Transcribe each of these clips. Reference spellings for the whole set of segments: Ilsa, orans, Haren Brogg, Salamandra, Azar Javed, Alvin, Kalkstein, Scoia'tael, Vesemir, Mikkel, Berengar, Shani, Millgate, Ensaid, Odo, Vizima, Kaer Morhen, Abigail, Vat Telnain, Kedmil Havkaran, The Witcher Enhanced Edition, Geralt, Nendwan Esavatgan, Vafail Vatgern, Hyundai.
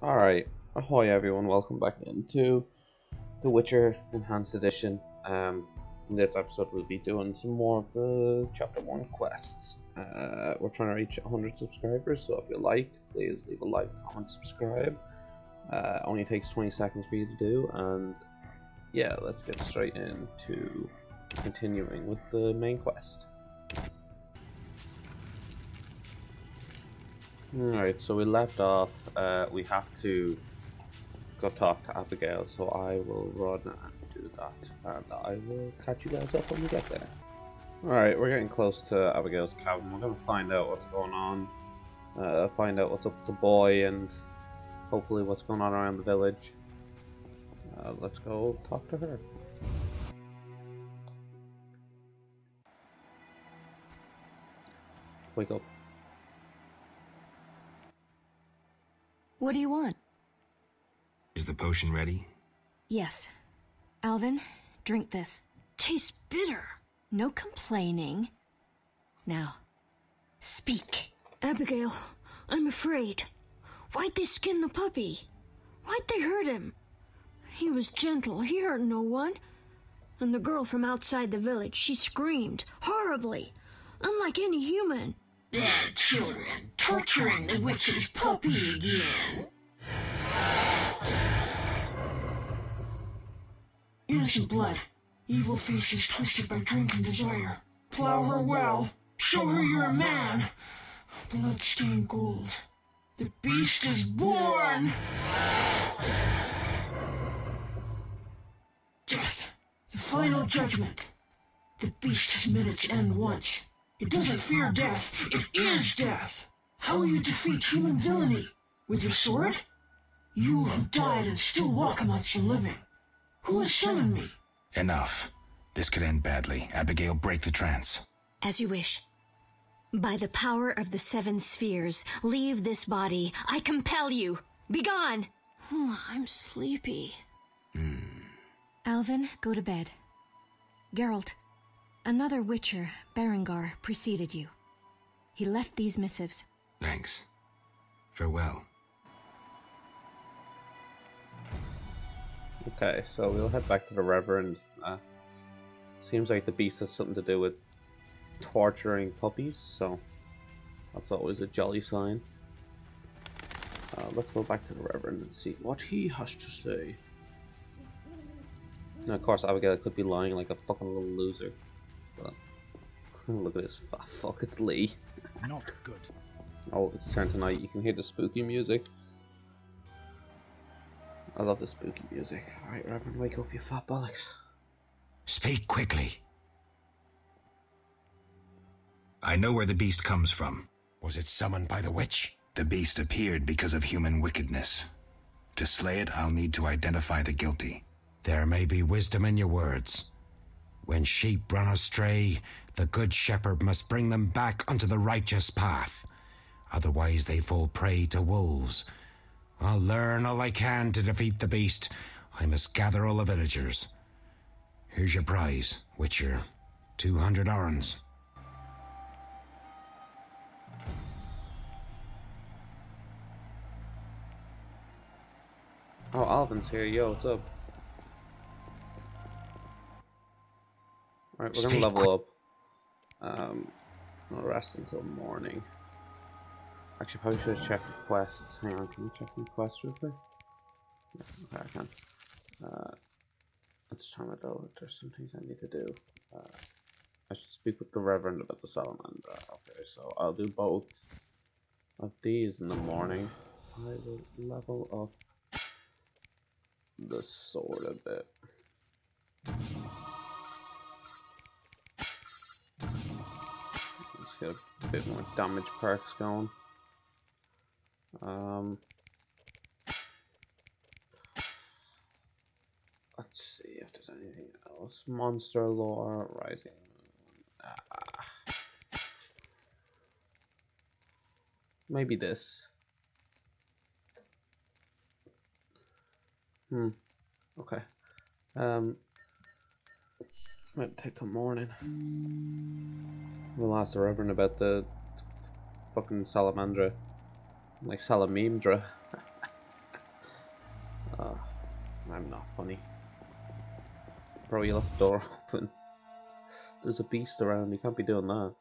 Alright, ahoy everyone, welcome back into The Witcher Enhanced Edition. In this episode we'll be doing some more of the Chapter 1 quests. We're trying to reach 100 subscribers, so if you like, please leave a like, comment, subscribe. Only takes 20 seconds for you to do, and yeah, let's get straight into continuing with the main quest. Alright, so we left off, we have to go talk to Abigail, so I will run and do that, and I will catch you guys up when we get there. Alright, we're getting close to Abigail's cabin. We're going to find out what's going on, find out what's up with the boy, and hopefully what's going on around the village. Let's go talk to her. Wake up. What do you want? Is the potion ready? Yes. Alvin, drink this. Tastes bitter. No complaining. Now, speak. Abigail, I'm afraid. Why'd they skin the puppy? Why'd they hurt him? He was gentle. He hurt no one. And the girl from outside the village, she screamed horribly, unlike any human. Bad children, torturing the witch's puppy again. Innocent blood, evil faces twisted by drink and desire. Plow her well, show her you're a man. Blood-stained gold, the beast is born. Death, the final judgment. The beast has met its end once. It doesn't fear death, it is death! How will you defeat human villainy? With your sword? You who died and still walk amongst the living. Who has summoned me? Enough. This could end badly. Abigail, break the trance. As you wish. By the power of the seven spheres, leave this body. I compel you. Begone! Oh, I'm sleepy. Alvin, go to bed. Geralt. Another witcher, Berengar, preceded you. He left these missives. Thanks. Farewell. Okay, so we'll head back to the Reverend. Seems like the beast has something to do with torturing puppies, so that's always a jolly sign. Let's go back to the Reverend and see what he has to say. Now, of course, Abigail could be lying like a fucking little loser. But look at this fat fuck, it's Lee. Not good. Oh, it's turned to night. You can hear the spooky music. I love the spooky music. Alright, Reverend, wake up, you fat bollocks. Speak quickly. I know where the beast comes from. Was it summoned by the witch? The beast appeared because of human wickedness. To slay it, I'll need to identify the guilty. There may be wisdom in your words. When sheep run astray, the good shepherd must bring them back unto the righteous path. Otherwise they fall prey to wolves. I'll learn all I can to defeat the beast. I must gather all the villagers. Here's your prize, Witcher. 200 arns. Oh, Alvin's here. Yo, what's up? Alright, we're gonna level up. I'll rest until morning. Actually, probably should have checked the quests. Hang on, can you check the quests real quick? Yeah, okay, I can. Let's try my door. There's some things I need to do. I should speak with the Reverend about the Salamandra. Okay, so I'll do both of these in the morning. I will level up the sword a bit. Get a bit more damage perks going. Let's see if there's anything else. Monster lore, rising. Maybe this. Okay. This might take till morning. We'll ask the Reverend about the fucking Salamandra. Like Salamandra. I'm not funny. Probably left the door open. There's a beast around, you can't be doing that.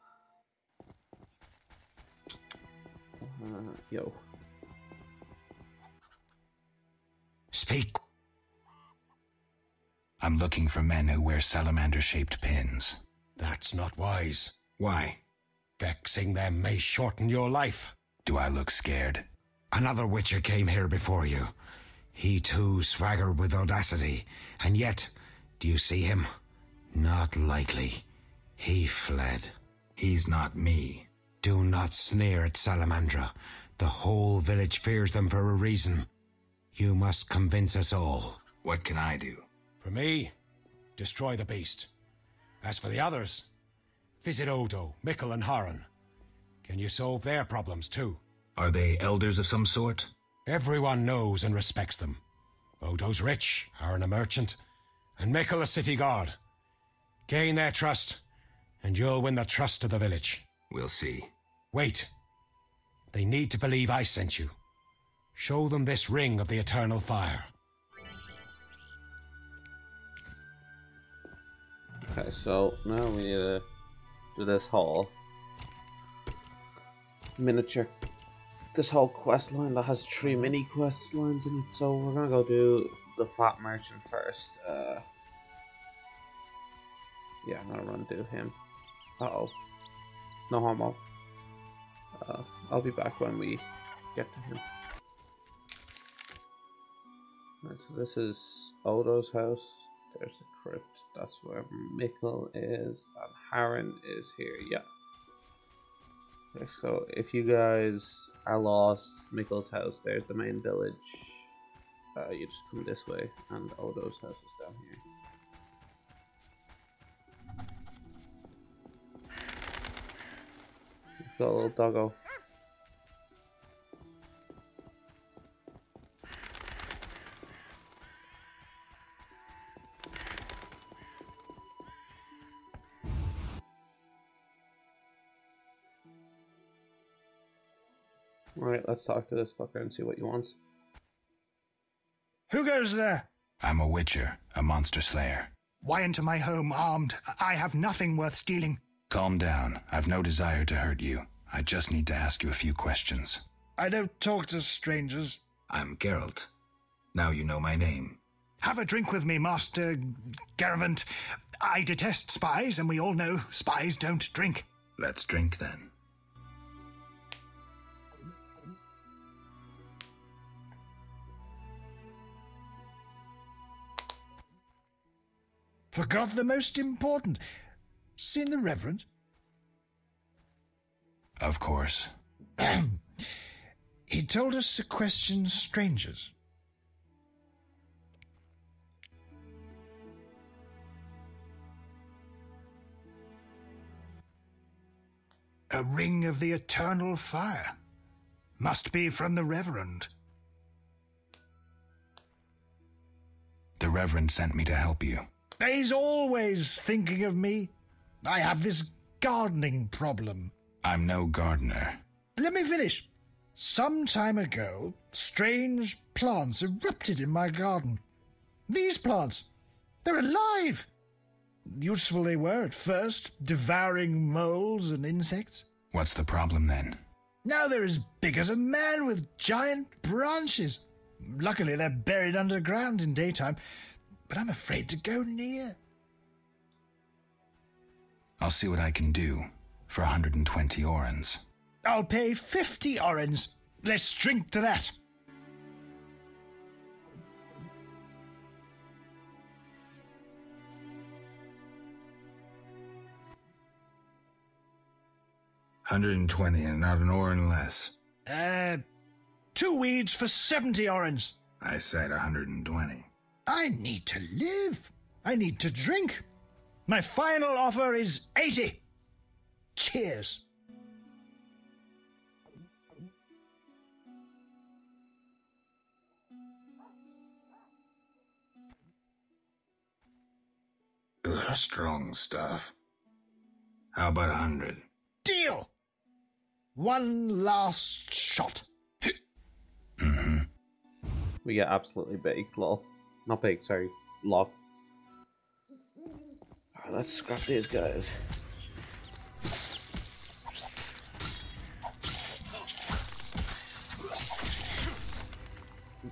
Yo. Speak. I'm looking for men who wear salamander-shaped pins. That's not wise. Why? Vexing them may shorten your life. Do I look scared? Another witcher came here before you. He too swaggered with audacity, and yet, do you see him? Not likely. He fled. He's not me. Do not sneer at Salamandra. The whole village fears them for a reason. You must convince us all. What can I do? For me, destroy the beast. As for the others, visit Odo, Mikkel and Haren. Can you solve their problems too? Are they elders of some sort? Everyone knows and respects them. Odo's rich, Haren a merchant, and Mikkel a city guard. Gain their trust, and you'll win the trust of the village. We'll see. Wait. They need to believe I sent you. Show them this ring of the eternal fire. Okay, so now we need to do this whole miniature, this whole quest line that has 3 mini quest lines in it. So we're gonna go do the fat merchant first. Yeah, I'm gonna run to him. Uh-oh. No homo. I'll be back when we get to him. Alright, so this is Odo's house. There's the crypt. That's where Mikkel is. And Haren is here. Yeah. Okay, so if you guys are lost, Mikkel's house, there's the main village. You just come this way. And Odo's house is down here. Got a little doggo. Alright, let's talk to this fucker and see what he wants. Who goes there? I'm a witcher, a monster slayer. Why enter my home armed? I have nothing worth stealing. Calm down. I've no desire to hurt you. I just need to ask you a few questions. I don't talk to strangers. I'm Geralt. Now you know my name. Have a drink with me, Master Geralt. I detest spies, and we all know spies don't drink. Let's drink, then. Forgot the most important. Seen the Reverend? Of course. He told us to question strangers. A ring of the eternal fire. Must be from the Reverend. The Reverend sent me to help you. He's always thinking of me. I have this gardening problem. I'm no gardener. Let me finish. Some time ago, strange plants erupted in my garden. These plants, they're alive. Useful they were at first, devouring moles and insects. What's the problem then? Now they're as big as a man with giant branches. Luckily, they're buried underground in daytime, but I'm afraid to go near. I'll see what I can do for 120 orans. I'll pay 50 orans. Let's drink to that. $120 and not an oran less. 2 weeds for 70 orans. I said 120. I need to live. I need to drink. My final offer is 80. Cheers. Strong stuff. How about 100? Deal. One last shot. Mm-hmm. We get absolutely baked, lol. Not pig, sorry. Log. Alright, let's scrap these guys.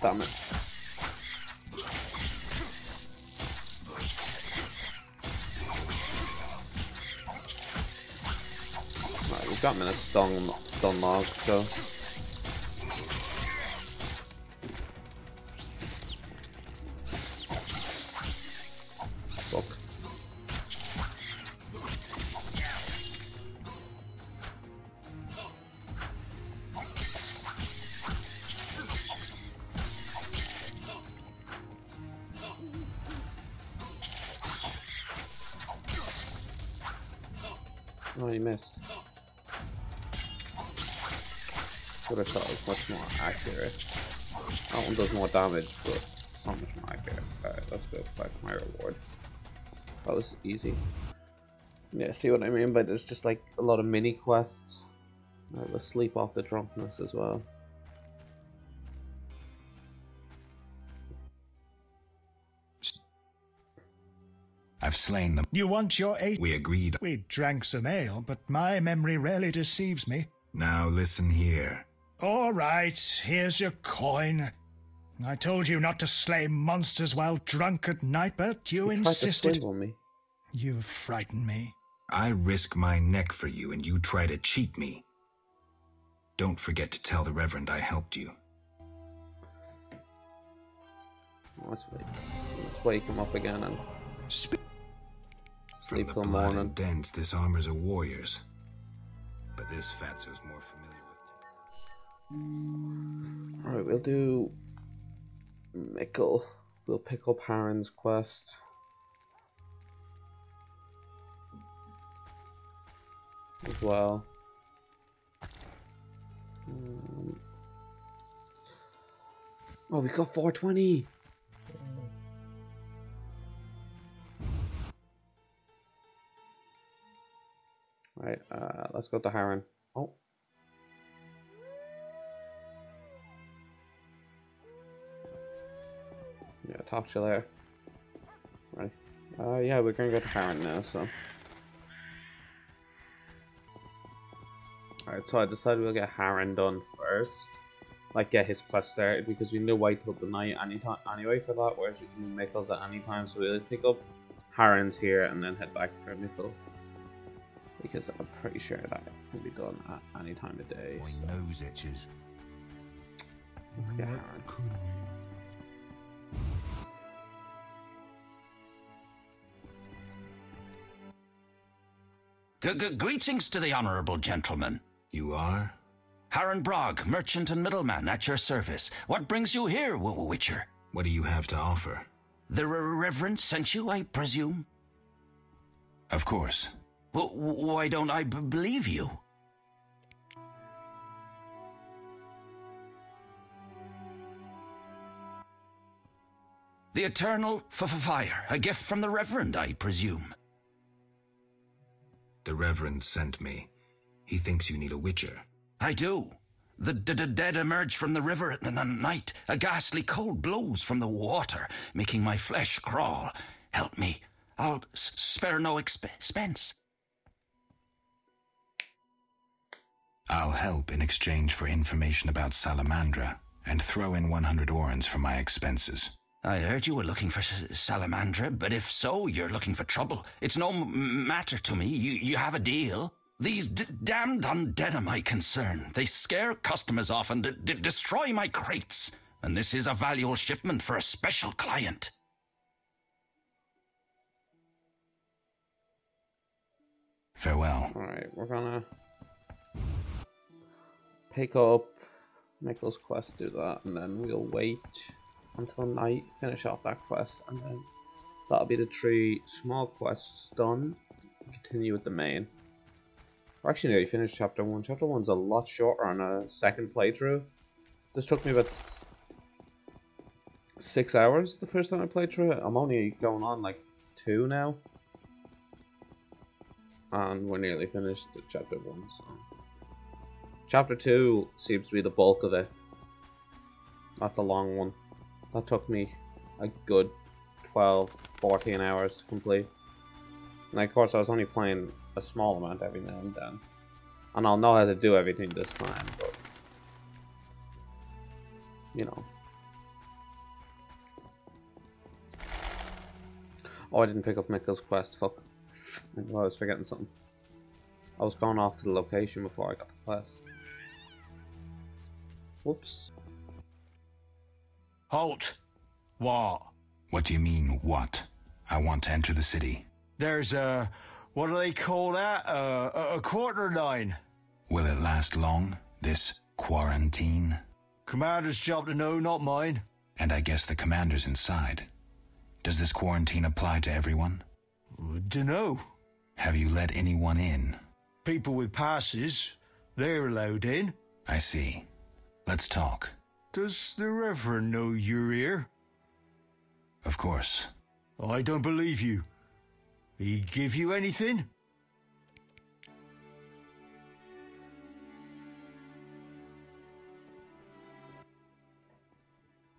Damn it. Right, we've got him in a stun log, so... Oh, he missed. Should have thought it was much more accurate. That one does more damage, but it's not much more accurate. Alright, let's go back to my reward. That was easy. Yeah, see what I mean? But there's just like a lot of mini quests. Alright, let's sleep off the drunkenness as well. I've slain them. You want your aid? We agreed. We drank some ale, but my memory rarely deceives me. Now listen here. All right, here's your coin. I told you not to slay monsters while drunk at night, but you insisted. Tried to swindle me. You frightened me. I risk my neck for you, and you try to cheat me. Don't forget to tell the Reverend I helped you. Let's wake him up again and speak. From the blood and dents, this armor's a warrior's. But this fatso's more familiar with. Alright, we'll do Mikkel. We'll pick up Haren's quest. As well. Oh, we got 420! Right, let's go to Haren. Oh. Yeah, talk to you later. Right. Yeah, we're gonna go to Haren now, so. Alright, so I decided we'll get Haren done first. Like, get his quest started, because we need to wait till the night anyway for that, whereas we can make those at any time, so we'll pick up Haren's here and then head back for Mikkel. Because I'm pretty sure that can be done at any time of day. So. Nose itches. Let's get Haren. Greetings to the honourable gentleman. You are? Haren Brogg, merchant and middleman at your service. What brings you here, Witcher? What do you have to offer? The Reverend sent you, I presume? Of course. Why don't I believe you? The eternal fire, a gift from the Reverend, I presume. The Reverend sent me. He thinks you need a witcher. I do. The dead emerge from the river at night. A ghastly cold blows from the water, making my flesh crawl. Help me. I'll spare no expense. I'll help in exchange for information about Salamandra, and throw in 100 orans for my expenses. I heard you were looking for Salamandra, but if so, you're looking for trouble. It's no matter to me. You have a deal. These damned undead are my concern. They scare customers off and destroy my crates. And this is a valuable shipment for a special client. Farewell. Alright, we're gonna... pick up Mikkel's quest, do that, and then we'll wait until night, finish off that quest, and then that'll be the 3 small quests done. Continue with the main. We're actually nearly finished chapter 1. Chapter 1's a lot shorter on a second playthrough. This took me about 6 hours the first time I played through it. I'm only going on like 2 now. And we're nearly finished the chapter 1, so... Chapter 2 seems to be the bulk of it. That's a long one. That took me a good 12, 14 hours to complete. And of course I was only playing a small amount every now and then. And I'll know how to do everything this time, but... you know. Oh, I didn't pick up Mikkel's quest, fuck. I knew I was forgetting something. I was going off to the location before I got the quest. Whoops. Halt! What? What do you mean, what? I want to enter the city. There's a... what do they call that? A quarter line. Will it last long, this quarantine? Commander's job to know, not mine. And I guess the commander's inside. Does this quarantine apply to everyone? Dunno. Have you let anyone in? People with passes, they're allowed in. I see. Let's talk. Does the Reverend know you're here? Of course. I don't believe you. He give you anything?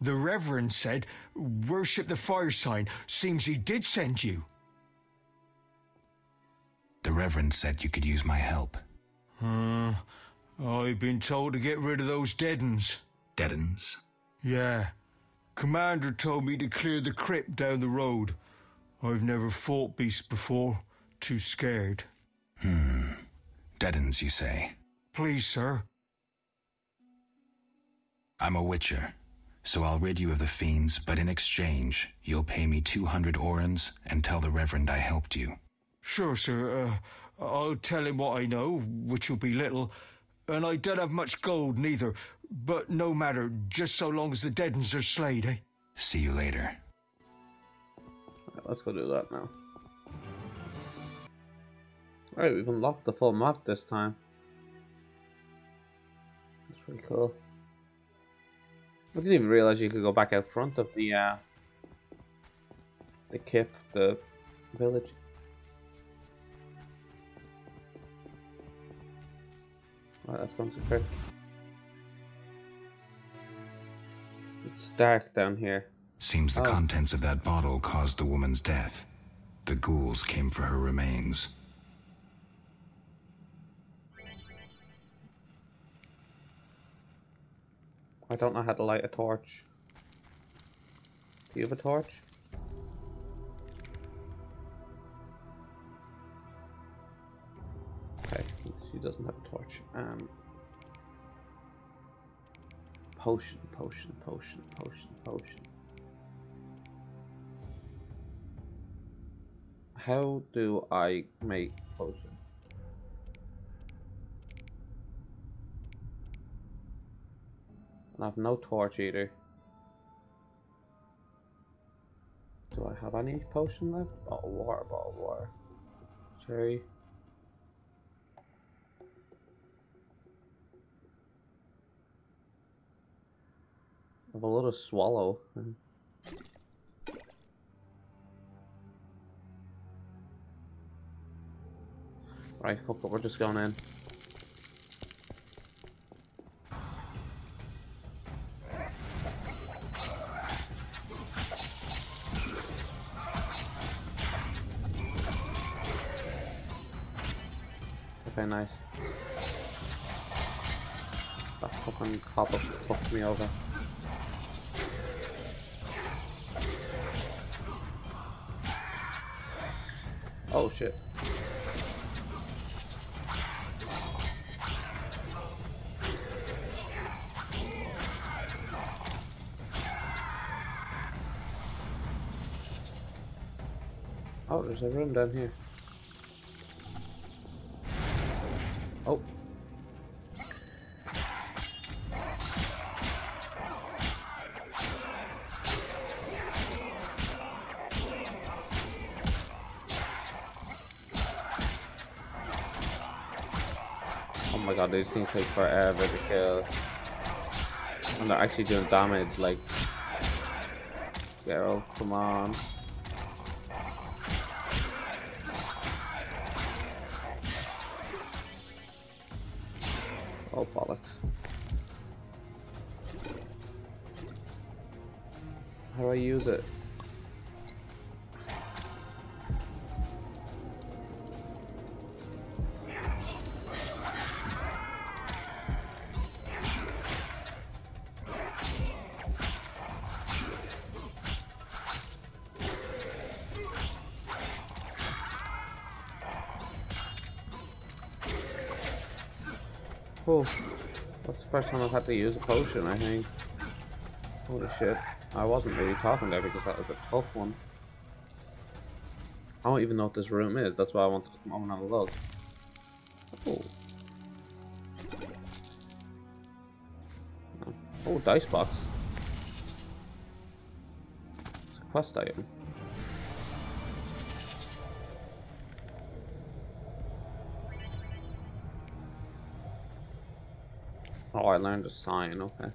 The Reverend said, worship the fire sign. Seems he did send you. The Reverend said you could use my help. I've been told to get rid of those deadens. Deadens? Yeah. Commander told me to clear the crypt down the road. I've never fought beasts before. Too scared. Deadens, you say? Please, sir. I'm a witcher, so I'll rid you of the fiends, but in exchange, you'll pay me 200 orans and tell the Reverend I helped you. Sure, sir. I'll tell him what I know, which will be little. And I don't have much gold, neither. But no matter, just so long as the deadens are slayed, eh? See you later. Let's go do that now. Alright, we've unlocked the full map this time. That's pretty cool. I didn't even realize you could go back out front of the Kip, the village. Alright, that's going to quick. It's dark down here. Seems the contents of that bottle caused the woman's death. The ghouls came for her remains. I don't know how to light a torch. Do you have a torch? Okay, she doesn't have a torch. Potion. How do I make potion? And I have no torch either. Do I have any potion left? Bottle of water. Cherry. I have a little swallow. Right, fuck it, we're just going in. Okay, nice. That fucking copper fucked me over. Oh shit. Oh, there's a room down here. Oh. Oh my god, these things take forever to kill. And they're actually doing damage, like... Geralt, come on. Oh, bollocks. How do I use it? Oh, that's the first time I've had to use a potion, I think. Holy shit. I wasn't really talking there because that was a tough one. I don't even know what this room is, that's why I wanted to come on and have a look. Oh. Oh, dice box. It's a quest item. Oh, I learned a sign, okay.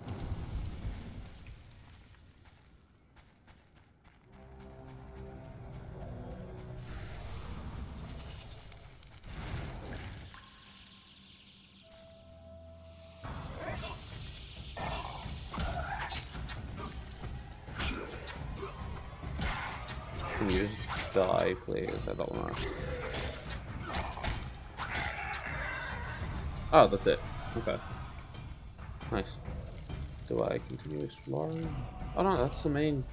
Can you just die, please? I don't know. Oh, that's it. Okay. Nice. Do I continue exploring? Oh no, that's the main...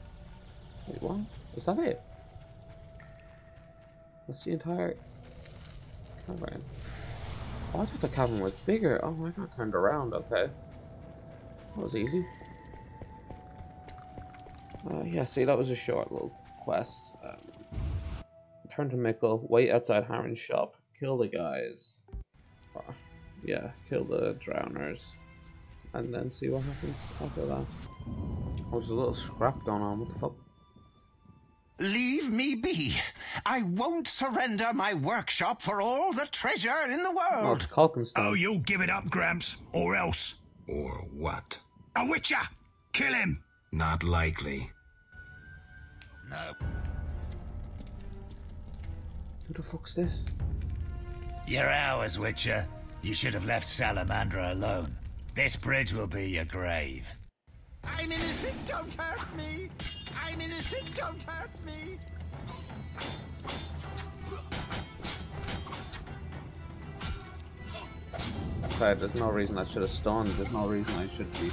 Wait, what? Is that it? That's the entire cavern. Oh, I thought the cavern was bigger. Oh, I got turned around, okay. That was easy. Yeah, see, that was a short little quest. Turn to Mikkel, wait outside Haren's shop, kill the guys. Oh, yeah, kill the drowners. And then see what happens after that. Oh, there's a little scrap going on, what the fuck? Leave me be! I won't surrender my workshop for all the treasure in the world! Oh, it's Kalkstein. Oh, you give it up, Gramps, or else. Or what? A witcher! Kill him! Not likely. No. Who the fuck's this? You're ours, Witcher. You should have left Salamandra alone. This bridge will be your grave. I'm innocent, don't hurt me! I'm innocent, don't hurt me! Okay, there's no reason I should have stunned. There's no reason I should be.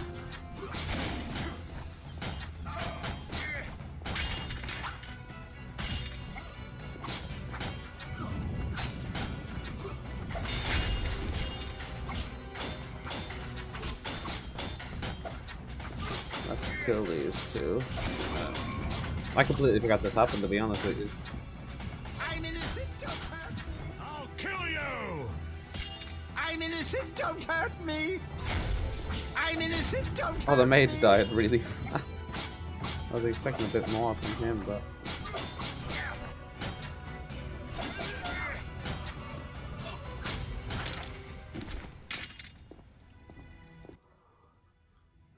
Kill these two. I completely forgot this happened, to be honest with you. I'm innocent, don't hurt me. I'll kill you. I'm innocent, don't hurt me. I'm innocent, don't hurt me. Oh, the mage died really fast. I was expecting a bit more from him, but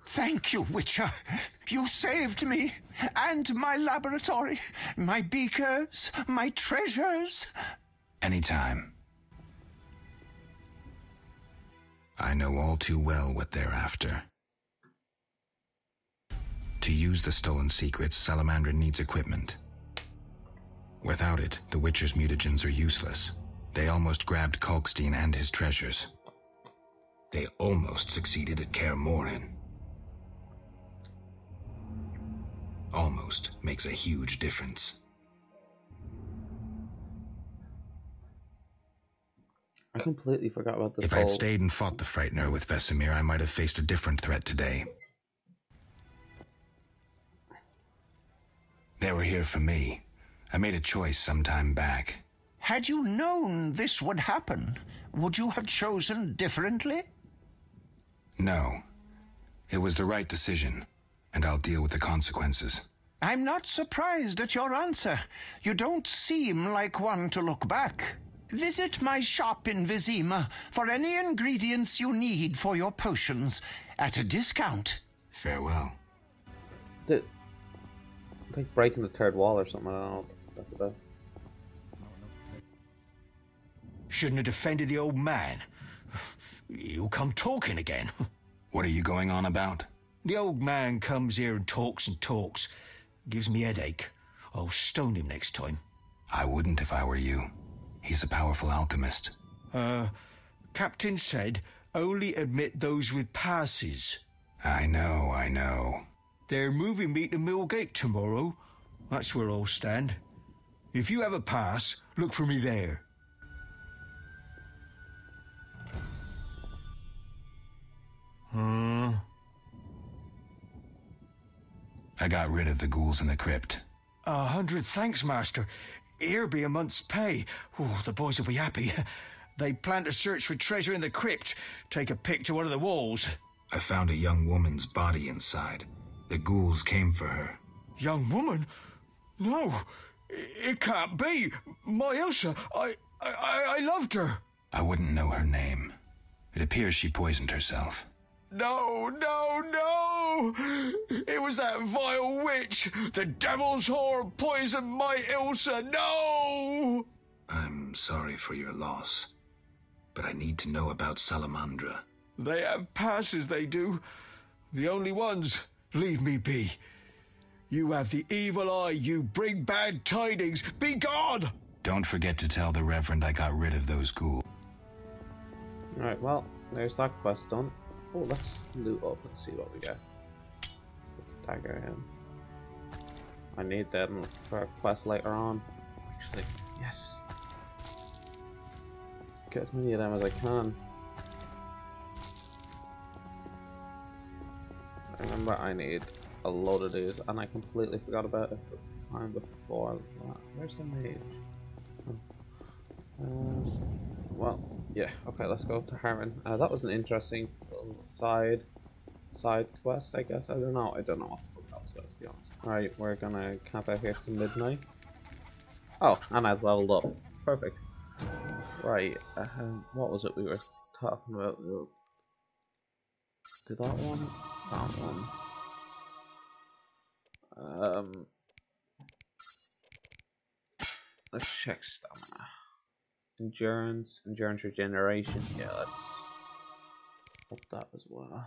thank you, Witcher. You saved me, and my laboratory, my beakers, my treasures. Anytime. I know all too well what they're after. To use the stolen secrets, Salamandra needs equipment. Without it, the Witcher's mutagens are useless. They almost grabbed Kalkstein and his treasures. They almost succeeded at Kaer Morhen. Almost makes a huge difference. I completely forgot about this. If I had stayed and fought the Frightener with Vesemir, I might have faced a different threat today. They were here for me. I made a choice some time back. Had you known this would happen, would you have chosen differently? No. It was the right decision. And I'll deal with the consequences. I'm not surprised at your answer. You don't seem like one to look back. Visit my shop in Vizima for any ingredients you need for your potions at a discount. Farewell. Dude, it's like breaking the third wall or something. I don't know what that's about. Shouldn't have defended the old man. You come talking again. What are you going on about? The old man comes here and talks. Gives me headache. I'll stone him next time. I wouldn't if I were you. He's a powerful alchemist. Captain said only admit those with passes. I know. They're moving me to Millgate tomorrow. That's where I'll stand. If you have a pass, look for me there. I got rid of the ghouls in the crypt. 100 thanks, Master. Here be a month's pay. Oh, the boys will be happy. They plan to search for treasure in the crypt. Take a pick to one of the walls. I found a young woman's body inside. The ghouls came for her. Young woman? No, it can't be. My Elsa, I loved her. I wouldn't know her name. It appears she poisoned herself. No! It was that vile witch! The devil's whore poisoned my Ilsa! No! I'm sorry for your loss, but I need to know about Salamandra. They have passes, they do. The only ones. Leave me be. You have the evil eye, you bring bad tidings. Be gone! Don't forget to tell the Reverend I got rid of those ghouls. Alright, well, there's that quest done. Oh, let's loot up. Let's see what we get. Put the dagger in. I need them for a quest later on. Actually, yes. Get as many of them as I can. I remember I need a load of these, and I completely forgot about it the time before. Where's the mage? Well, yeah. Okay, let's go to Haren. That was an interesting side quest, I guess. I don't know what the fuck that was, to be honest. Alright, we're gonna camp out here to midnight. Oh, and I've leveled up. Perfect. Right, what was it we were talking about? Did that one? That one. Let's check stamina. Endurance regeneration. Yeah, let's up that as well.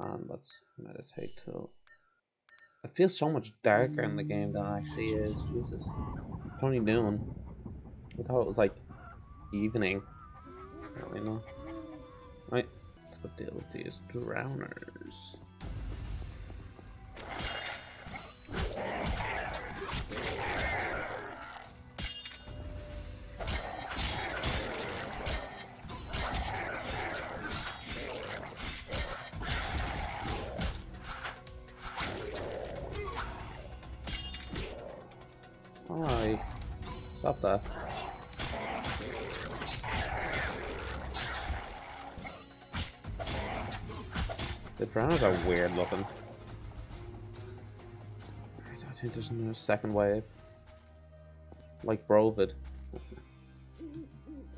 And let's meditate till. I feel so much darker in the game than it actually is. Jesus, it's only noon. I thought it was like evening. Apparently not. Right, let's go deal with these drowners. Stop that. The drowners are weird looking. I think there's no second wave. Like Brovid.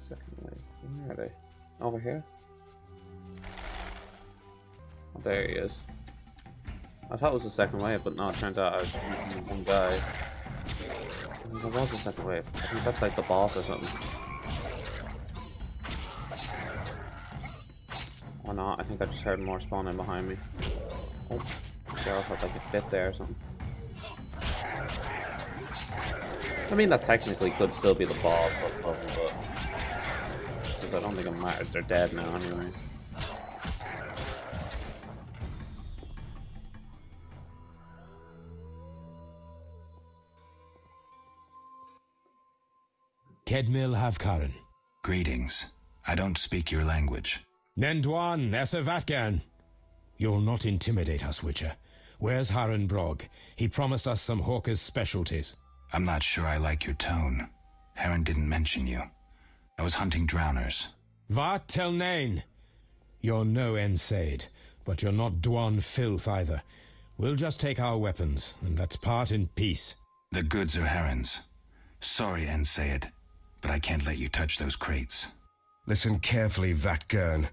Second wave. Where are they? Over here? Oh, there he is. I thought it was the second wave, but no, it turned out I was using one guy. There was a second wave. I think that's like the boss or something. Or not, I think I just heard more spawning behind me. Oh, Geralt had like a fit there or something. I mean, that technically could still be the boss of the level, but I don't think it matters, they're dead now anyway. Kedmil Havkaran. Greetings. I don't speak your language. Nendwan Esavatgan. You'll not intimidate us, Witcher. Where's Haren Brogg? He promised us some Hawker's specialties. I'm not sure I like your tone. Haren didn't mention you. I was hunting drowners. Vat Telnain. You're no Ensaid, but you're not Dwan filth either. We'll just take our weapons, and let's part in peace. The goods are Haren's. Sorry, Ensaid. But I can't let you touch those crates. Listen carefully, Vatgern.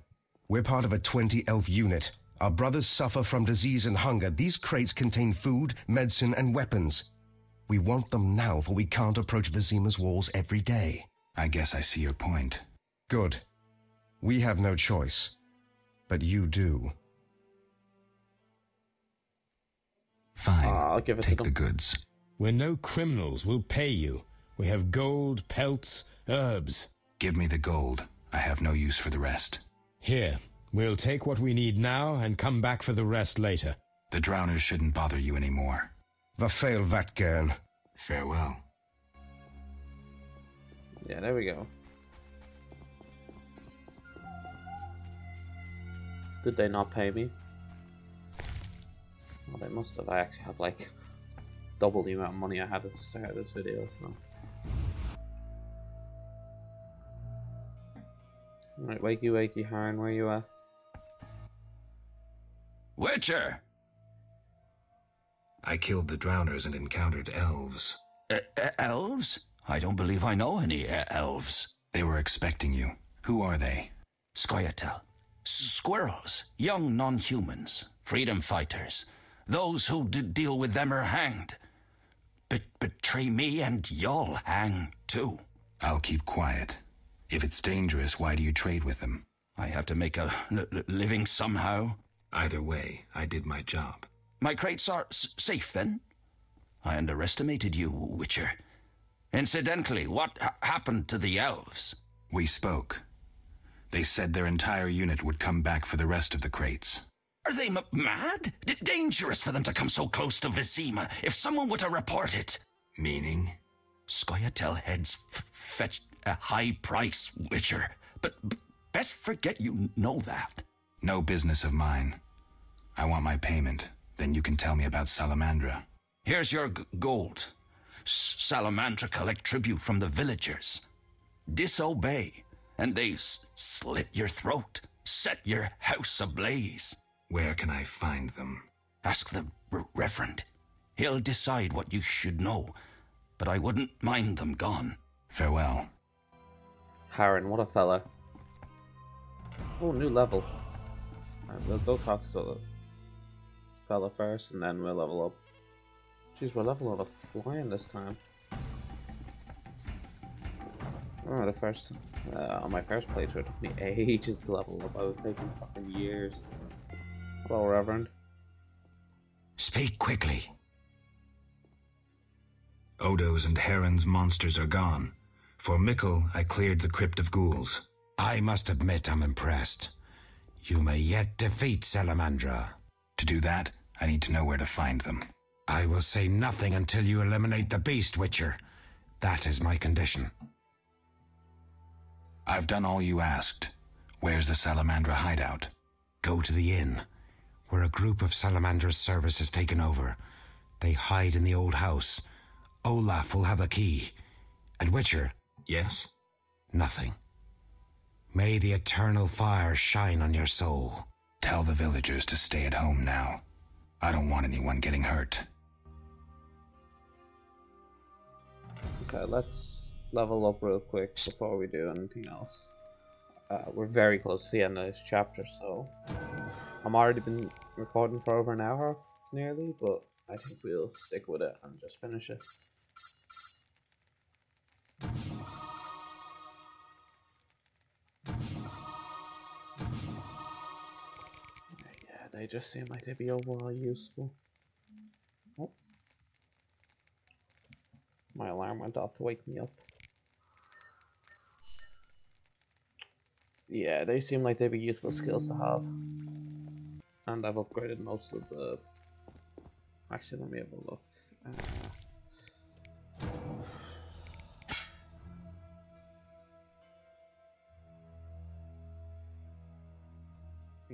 We're part of a 20-elf unit. Our brothers suffer from disease and hunger. These crates contain food, medicine, and weapons. We want them now, for we can't approach Vizima's walls every day. I guess I see your point. Good. We have no choice. But you do. Fine, I'll give it to them. Take the goods. We're no criminals, we'll pay you. We have gold, pelts, herbs. Give me the gold. I have no use for the rest. Here, we'll take what we need now and come back for the rest later. The drowners shouldn't bother you anymore. Vafail Vatgern. Farewell. Yeah, there we go. Did they not pay me? Well, they must have. I actually had like double the amount of money I had at the start of this video, so. Alright, wakey, Haren, where you at? Witcher! I killed the drowners and encountered elves. Elves? I don't believe I know any elves. They were expecting you. Who are they? Scoia'tael. Squirrels. Young non-humans. Freedom fighters. Those who deal with them are hanged. Betray me and you'll hang too. I'll keep quiet. If it's dangerous, why do you trade with them? I have to make a living somehow. Either way, I did my job. My crates are safe then? I underestimated you, Witcher. Incidentally, what happened to the elves? We spoke. They said their entire unit would come back for the rest of the crates. Are they mad? Dangerous for them to come so close to Vizima. If someone were to report it. Meaning? Scoia'tael heads fetch a high price, Witcher. But best forget you know that. No business of mine. I want my payment. Then you can tell me about Salamandra. Here's your gold. Salamandra collect tribute from the villagers. Disobey, and they slit your throat, set your house ablaze. Where can I find them? Ask the Reverend. He'll decide what you should know, but I wouldn't mind them gone. Farewell. Haren, what a fella. Oh, new level. Alright, we'll go talk to the fella first, and then we'll level up. Jeez, we're level out of flying this time. I remember the first, on my first playthrough, it took me ages to level up. I was taking fucking years. Hello, Reverend. Speak quickly. Odo's and Haren's monsters are gone. For Mikkel, I cleared the crypt of ghouls. I must admit I'm impressed. You may yet defeat Salamandra. To do that, I need to know where to find them. I will say nothing until you eliminate the beast, Witcher. That is my condition. I've done all you asked. Where's the Salamandra hideout? Go to the inn, where a group of Salamandra's service has taken over. They hide in the old house. Olaf will have a key. And Witcher... Yes? Nothing. May the eternal fire shine on your soul. Tell the villagers to stay at home now. I don't want anyone getting hurt. Okay, let's level up real quick before we do anything else. We're very close to the end of this chapter, so I'm already been recording for over an hour nearly, but I think we'll stick with it and just finish it. Yeah, they just seem like they'd be overall useful. Oh. My alarm went off to wake me up. Yeah, they seem like they'd be useful skills to have. And I've upgraded most of the... Actually, let me have a look.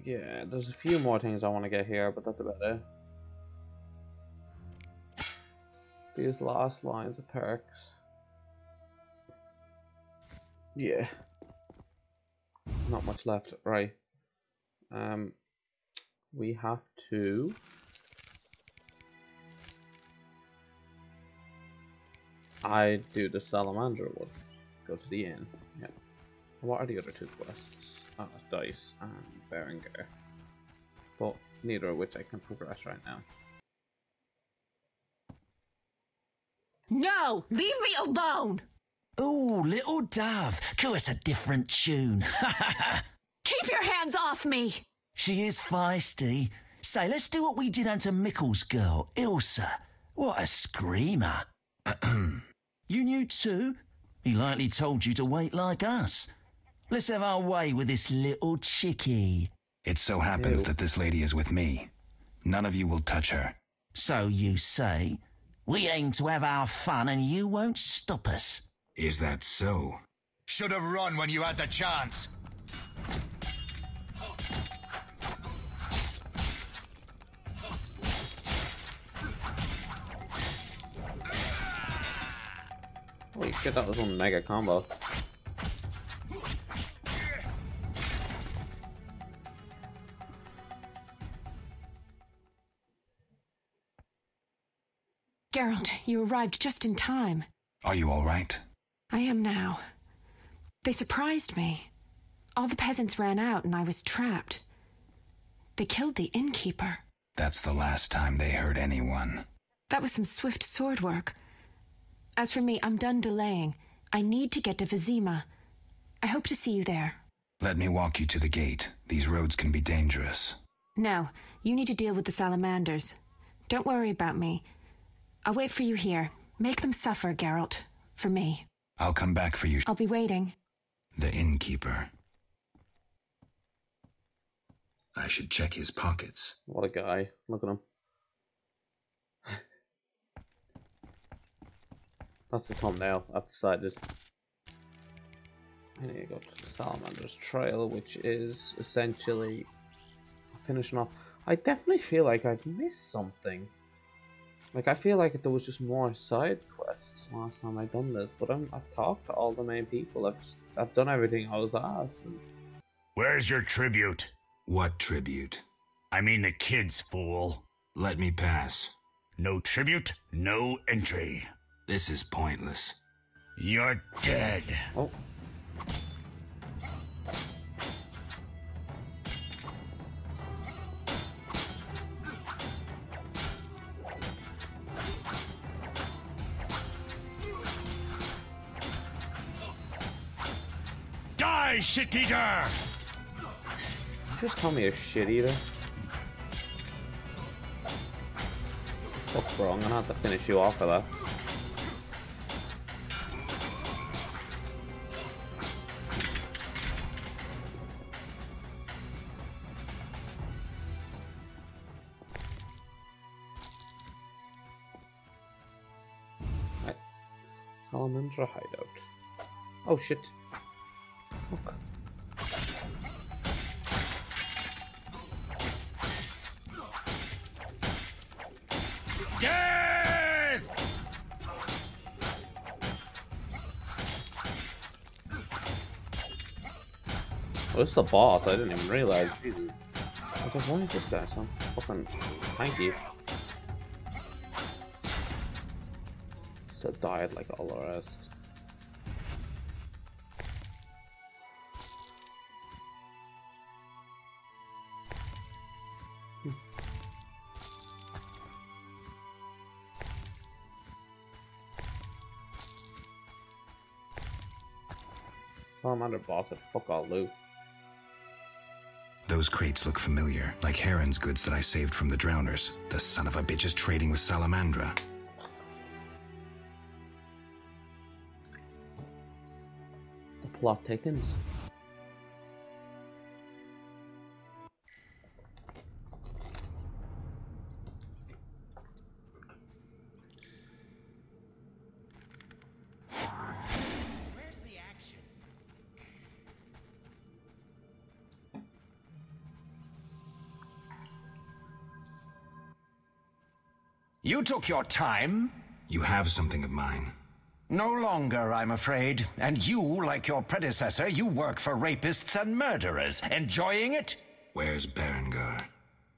Yeah, there's a few more things I want to get here, but that's about it. These last lines of perks. Yeah. Not much left, right? We have to do the Salamandra one. Go to the inn. Yeah. What are the other two quests? Dice and Berengar. But neither of which I can progress right now. No! Leave me alone! Ooh, little dove, call us a different tune. Keep your hands off me! She is feisty. Say, let's do what we did unto Mikkel's girl, Ilsa. What a screamer. You knew too? He likely told you to wait like us. Let's have our way with this little chickie. It so happens that this lady is with me. None of you will touch her. So you say. We aim to have our fun and you won't stop us. Is that so? Should have run when you had the chance. Holy shit, that was a mega combo. Geralt, you arrived just in time. Are you all right? I am now. They surprised me. All the peasants ran out and I was trapped. They killed the innkeeper. That's the last time they heard anyone. That was some swift sword work. As for me, I'm done delaying. I need to get to Vizima. I hope to see you there. Let me walk you to the gate. These roads can be dangerous. No, you need to deal with the salamanders. Don't worry about me. I'll wait for you here. Make them suffer, Geralt. For me. I'll come back for you. I'll be waiting. The innkeeper. I should check his pockets. What a guy. Look at him. That's the thumbnail, I've decided. I need to go to the Salamander's Trail, which is essentially finishing off. I definitely feel like I've missed something. Like, I feel like there was just more side quests last time I done this, but I've talked to all the main people. I've done everything I was asked. And... Where's your tribute? What tribute? I mean the kids, fool. Let me pass. No tribute, no entry. This is pointless. You're dead. Oh. Die, shit eater! Just call me a shit eater. What's wrong? I'm gonna have to finish you off with that. Salamandra hideout. Oh shit. Look. Death! Oh, this is the boss. I didn't even realize. Jesus. I was like, why is this guy so fucking tanky? Died like all the rest. Salamander boss had fuck all loot. Those crates look familiar, like Haren's goods that I saved from the drowners. The son of a bitch is trading with Salamandra. Plot thickens. Where's the action? You took your time. You have something of mine. No longer, I'm afraid. And you, like your predecessor, you work for rapists and murderers. Enjoying it? Where's Berengar?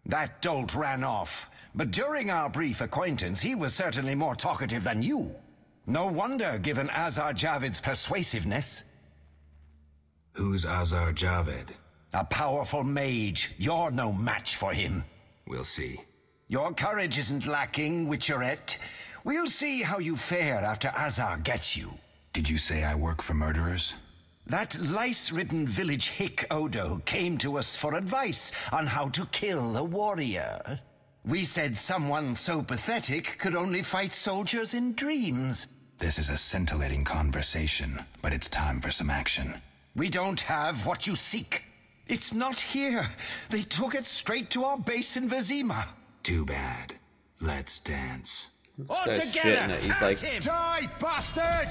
That dolt ran off. But during our brief acquaintance, he was certainly more talkative than you. No wonder, given Azar Javed's persuasiveness. Who's Azar Javed? A powerful mage. You're no match for him. We'll see. Your courage isn't lacking, Witcherette. We'll see how you fare after Azar gets you. Did you say I work for murderers? That lice-ridden village hick Odo came to us for advice on how to kill a warrior. We said someone so pathetic could only fight soldiers in dreams. This is a scintillating conversation, but it's time for some action. We don't have what you seek. It's not here. They took it straight to our base in Vizima. Too bad. Let's dance. All together! At him! Die, bastard!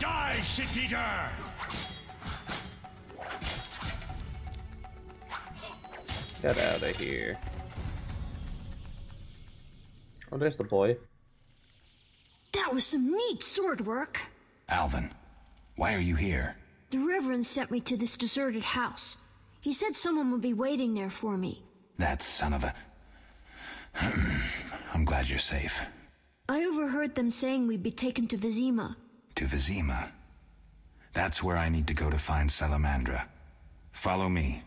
Die, shit-eater! Get out of here. Oh, there's the boy. That was some neat sword work. Alvin, why are you here? The Reverend sent me to this deserted house. He said someone would be waiting there for me. That son of a... I'm glad you're safe. I overheard them saying we'd be taken to Vizima. To Vizima? That's where I need to go to find Salamandra. Follow me.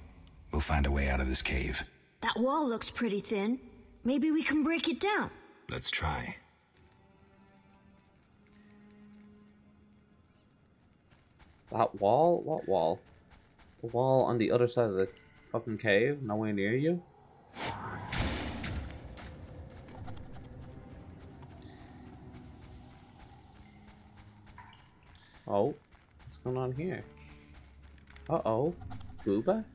We'll find a way out of this cave. That wall looks pretty thin. Maybe we can break it down. Let's try. That wall? What wall? The wall on the other side of the fucking cave? Nowhere near you? Oh. What's going on here? Uh-oh. Booba?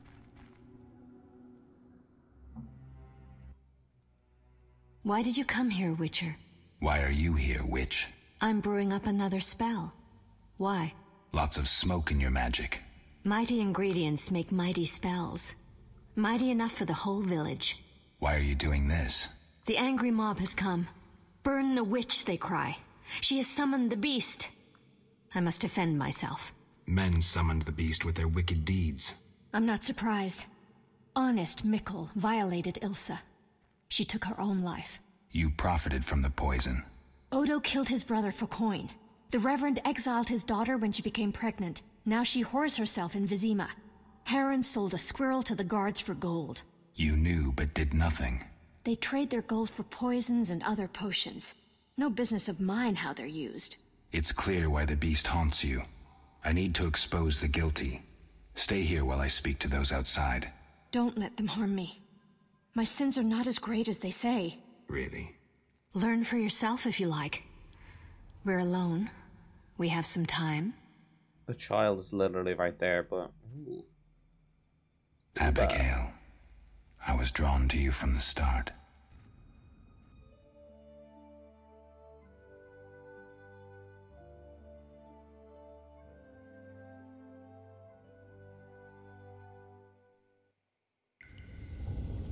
Why did you come here, Witcher? Why are you here, Witch? I'm brewing up another spell. Why? Lots of smoke in your magic. Mighty ingredients make mighty spells. Mighty enough for the whole village. Why are you doing this? The angry mob has come. Burn the witch, they cry. She has summoned the beast. I must defend myself. Men summoned the beast with their wicked deeds. I'm not surprised. Honest Mikkel violated Ilsa. She took her own life. You profited from the poison. Odo killed his brother for coin. The Reverend exiled his daughter when she became pregnant. Now she whores herself in Vizima. Haren sold a squirrel to the guards for gold. You knew, but did nothing. They trade their gold for poisons and other potions. No business of mine how they're used. It's clear why the beast haunts you. I need to expose the guilty. Stay here while I speak to those outside. Don't let them harm me. My sins are not as great as they say. Really? Learn for yourself if you like. We're alone. We have some time. The child is literally right there, but... Ooh. Abigail, I was drawn to you from the start.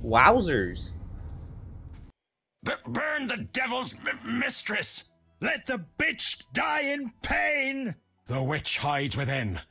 Wowzers. Burn the devil's mistress! Let the bitch die in pain! The witch hides within.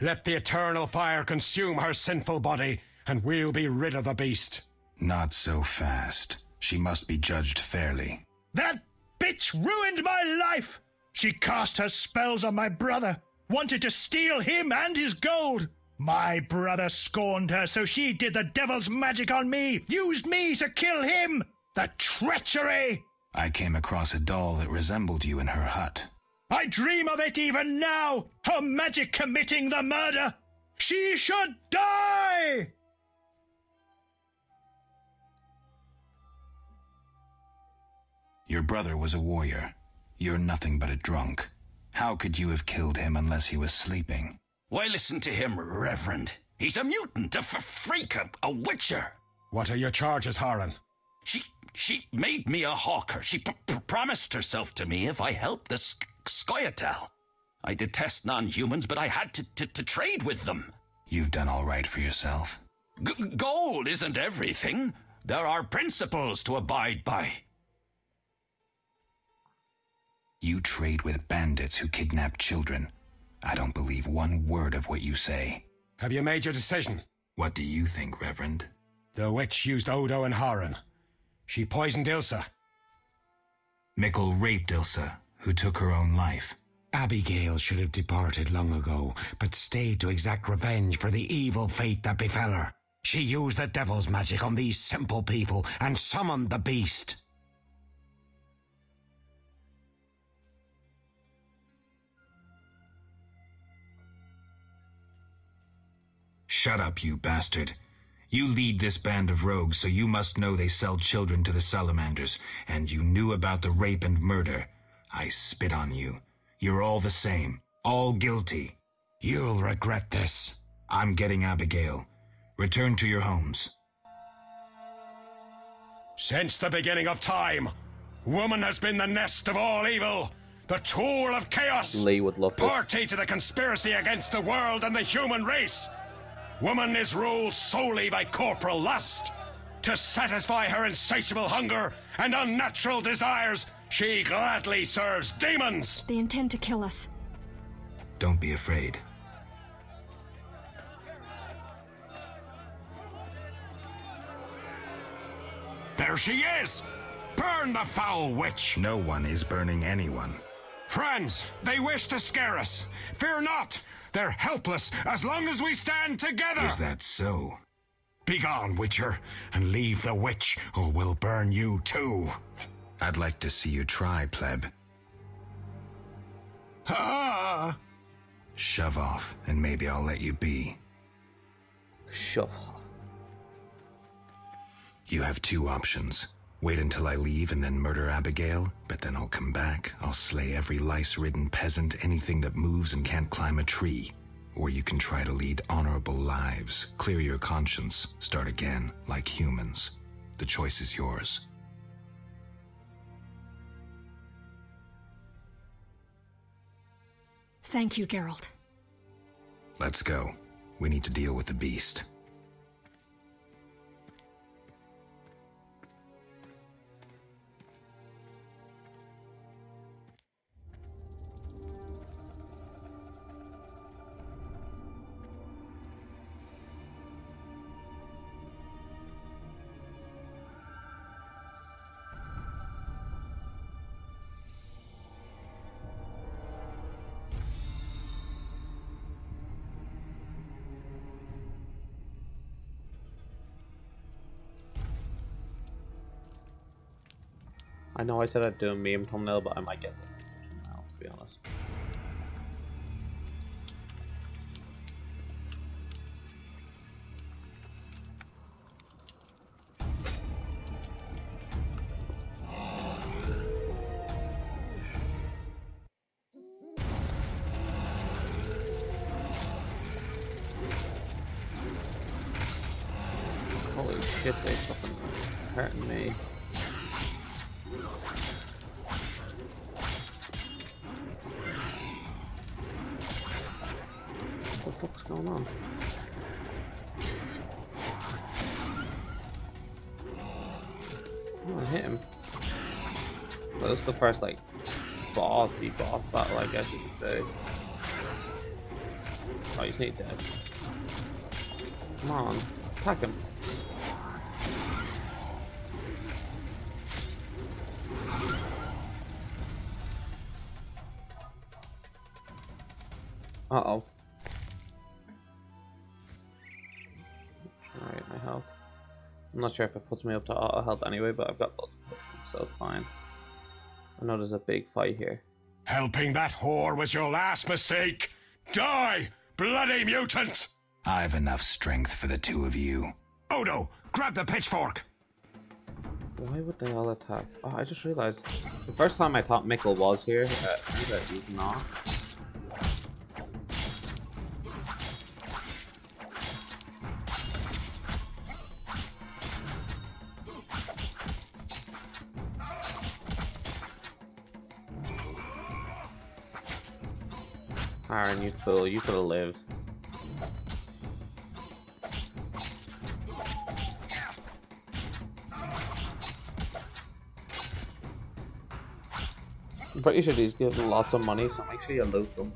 Let the eternal fire consume her sinful body, and we'll be rid of the beast. Not so fast. She must be judged fairly. That bitch ruined my life! She cast her spells on my brother, wanted to steal him and his gold. My brother scorned her, so she did the devil's magic on me, used me to kill him! The treachery! I came across a doll that resembled you in her hut. I dream of it even now! Her magic committing the murder! She should die! Your brother was a warrior. You're nothing but a drunk. How could you have killed him unless he was sleeping? Why listen to him, Reverend? He's a mutant, a freak, a witcher. What are your charges, Haren? She made me a hawker. She promised herself to me if I helped the Scoia'tael. I detest non-humans, but I had to trade with them. You've done all right for yourself. Gold isn't everything. There are principles to abide by. You trade with bandits who kidnap children. I don't believe one word of what you say. Have you made your decision? What do you think, Reverend? The witch used Odo and Haren. She poisoned Ilsa. Mikkel raped Ilsa, who took her own life. Abigail should have departed long ago, but stayed to exact revenge for the evil fate that befell her. She used the devil's magic on these simple people and summoned the beast. Shut up, you bastard. You lead this band of rogues, so you must know they sell children to the salamanders, and you knew about the rape and murder. I spit on you. You're all the same, all guilty. You'll regret this. I'm getting Abigail. Return to your homes. Since the beginning of time, woman has been the nest of all evil, the tool of chaos. Lee would love this. Party to the conspiracy against the world and the human race. Woman is ruled solely by corporal lust. To satisfy her insatiable hunger and unnatural desires, she gladly serves demons. They intend to kill us. Don't be afraid. There she is! Burn the foul witch! No one is burning anyone. Friends, they wish to scare us. Fear not! They're helpless as long as we stand together! Is that so? Begone, Witcher, and leave the witch, or we'll burn you too. I'd like to see you try, pleb. Ah! Shove off, and maybe I'll let you be. Shove off. You have two options. Wait until I leave and then murder Abigail, but then I'll come back, I'll slay every lice-ridden peasant, anything that moves and can't climb a tree. Or you can try to lead honorable lives, clear your conscience, start again, like humans. The choice is yours. Thank you, Geralt. Let's go. We need to deal with the beast. I know I said I'd do a meme thumbnail, but I might get this decision now, to be honest. Holy shit, they fucking hurting me. First, like, boss battle, I guess you could say. Oh, you need that. Come on, attack him. Uh-oh. Regenerate my health. I'm not sure if it puts me up to auto health anyway, but I've got lots of potions, so it's fine. I know there's a big fight here. Helping that whore was your last mistake. Die, bloody mutant! I've enough strength for the two of you. Odo, grab the pitchfork! Why would they all attack? Oh, I just realized. The first time I thought Mikkel was here, he's not. Haren, you fool, you could have lived. I'm pretty sure he's giving lots of money, so make sure you loot them.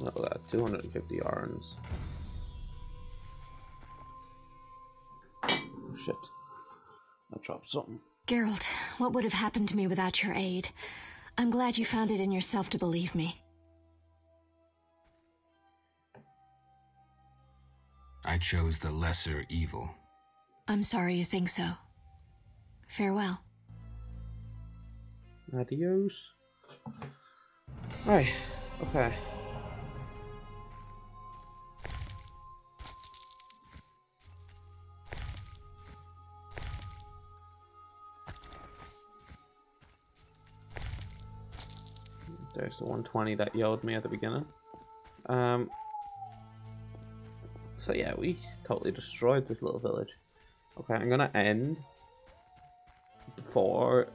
Look at that, 250 arms. Oh shit. I dropped something. Geralt, what would have happened to me without your aid? I'm glad you found it in yourself to believe me. I chose the lesser evil. I'm sorry you think so. Farewell. Adios. Right, okay. There's the 120 that yelled me at the beginning. So yeah, we totally destroyed this little village. Okay, I'm gonna end before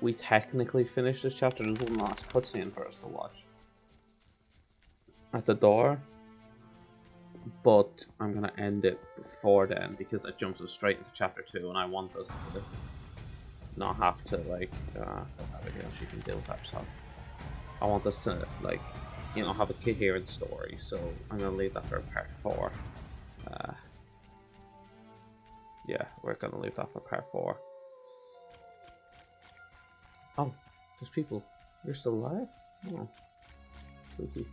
we technically finish this chapter. There's one last cutscene for us to watch at the door, but I'm gonna end it before then because it jumps us straight into chapter 2, and I want us to not have to like Abigail, she can deal with that herself. I want us to like, you know, have a coherent story, so I'm gonna leave that for part 4. Yeah, we're gonna leave that for part 4. Oh, there's people. You're still alive? Oh, spooky.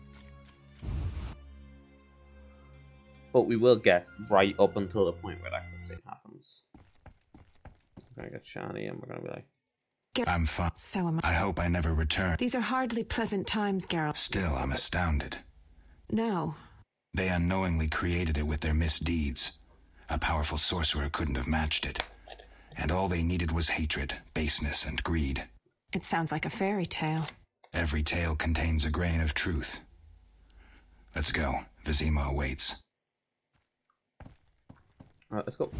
But we will get right up until the point where that cutscene happens. We're gonna get Shani, and we're gonna be like, I'm fine. So am I. I hope I never return. These are hardly pleasant times, Geralt. Still, I'm astounded. No. They unknowingly created it with their misdeeds. A powerful sorcerer couldn't have matched it. And all they needed was hatred, baseness, and greed. It sounds like a fairy tale. Every tale contains a grain of truth. Let's go. Vizima awaits. Alright, let's go.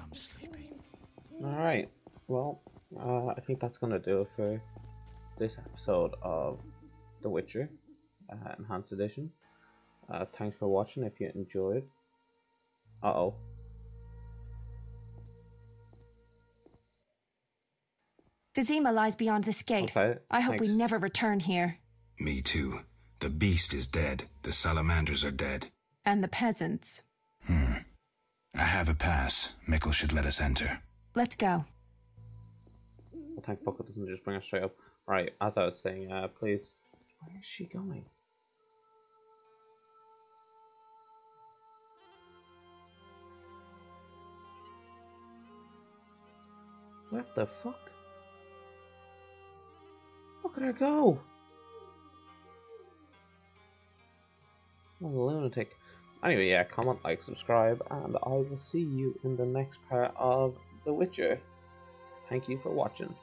I'm sleepy. Alright, well... I think that's going to do it for this episode of The Witcher Enhanced Edition. Thanks for watching if you enjoyed. Uh-oh. Vizima lies beyond this gate. Okay, I hope we never return here. Me too. The beast is dead. The salamanders are dead. And the peasants. I have a pass. Mikkel should let us enter. Let's go. Thank fuck it doesn't just bring us straight up. Right, as I was saying, please. Where is she going? What the fuck? Look at her go! What a lunatic. Anyway, yeah, comment, like, subscribe, and I will see you in the next part of The Witcher. Thank you for watching.